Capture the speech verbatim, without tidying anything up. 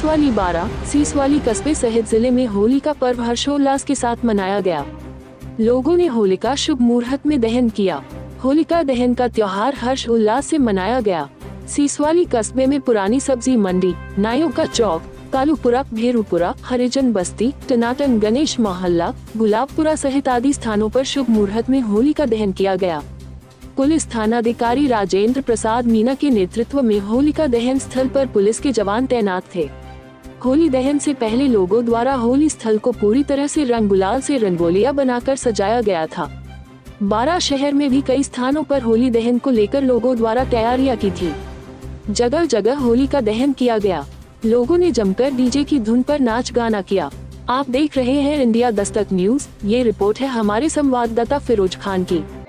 सीसवाली बारा, सीसवाली कस्बे सहित जिले में होली का पर्व हर्षोल्लास के साथ मनाया गया। लोगों ने होलिका शुभ मुहूर्त में दहन किया। होलिका दहन का त्योहार हर्ष उल्लास से मनाया गया। सीसवाली कस्बे में पुरानी सब्जी मंडी, नायोका चौक, कालूपुरा, भेरूपुरा, हरिजन बस्ती, टनाटन, गणेश मोहल्ला, गुलाबपुरा सहित आदि स्थानों पर शुभ मुहूर्त में होली का दहन किया गया। पुलिस थानाधिकारी राजेंद्र प्रसाद मीणा के नेतृत्व में होलिका दहन स्थल पर पुलिस के जवान तैनात थे। होली दहन से पहले लोगों द्वारा होली स्थल को पूरी तरह से रंग गुलाल से रंगोलियां बनाकर सजाया गया था। बारा शहर में भी कई स्थानों पर होली दहन को लेकर लोगों द्वारा तैयारियां की थी। जगह जगह होली का दहन किया गया। लोगों ने जमकर डीजे की धुन पर नाच गाना किया। आप देख रहे हैं इंडिया दस्तक न्यूज। ये रिपोर्ट है हमारे संवाददाता फिरोज खान की।